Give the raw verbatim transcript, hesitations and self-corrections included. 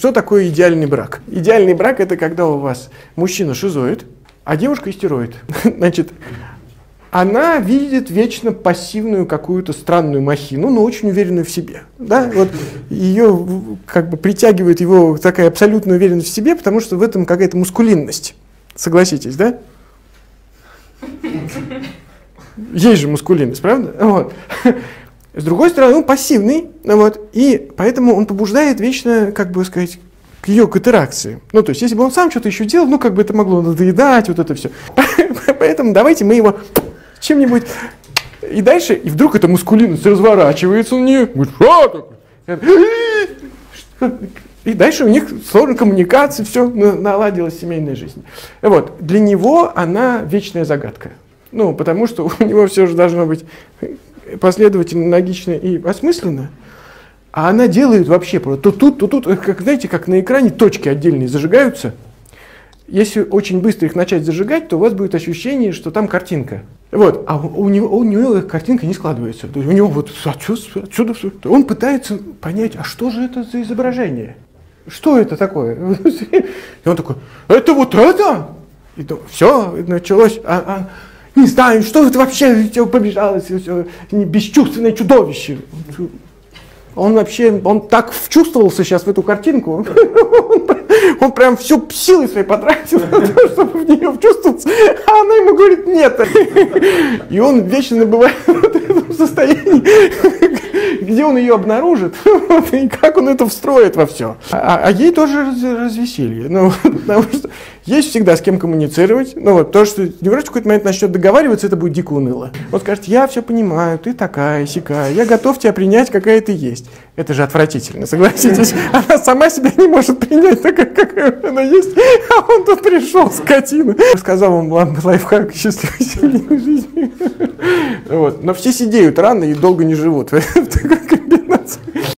Что такое идеальный брак? Идеальный брак – это когда у вас мужчина шизоид, а девушка истероид. Значит, она видит вечно пассивную какую-то странную махину, но очень уверенную в себе. Да? Вот ее как бы притягивает его такая абсолютная уверенность в себе, потому что в этом какая-то мускулинность. Согласитесь, да? Есть же мускулинность, правда? Вот. С другой стороны, он пассивный, вот, и поэтому он побуждает вечно, как бы сказать, к ее катеракции. Ну, то есть, если бы он сам что-то еще делал, ну, как бы это могло надоедать, вот это все. Поэтому давайте мы его чем-нибудь... И дальше, и вдруг эта мускулинность разворачивается у нее, говорит, что такое? И дальше у них сложная коммуникация, все, наладилась семейная жизнь. Вот, для него она вечная загадка. Ну, потому что у него все же должно быть последовательно, логично и осмысленно. А она делает вообще просто то тут, то тут, как, знаете, как на экране точки отдельные зажигаются. Если очень быстро их начать зажигать, то у вас будет ощущение, что там картинка. Вот. А у него, у него картинка не складывается. То есть у него вот отсюда, отсюда, отсюда. Он пытается понять, а что же это за изображение? Что это такое? И он такой, это вот это? И все, началось... Не знаю, что это вообще, побежалось, бесчувственное чудовище. Он вообще, он так вчувствовался сейчас в эту картинку, он прям всю силы свои потратил, чтобы в нее вчувствоваться, а она ему говорит нет. И он вечно набывает в этом состоянии, где он ее обнаружит, и как он это встроит во все. А ей тоже развеселье, потому что есть всегда с кем коммуницировать, то, что невротик в какой-то момент начнет договариваться, это будет дико уныло. Он скажет, я все понимаю, ты такая, сякая, я готов тебя принять, какая ты есть. Это же отвратительно, согласитесь. Она сама себя не может принять, такая, какая она есть. А он тут пришел, скотина. Сказал вам лайфхак счастливой семейной жизни. Вот. Но все сидеют рано и долго не живут.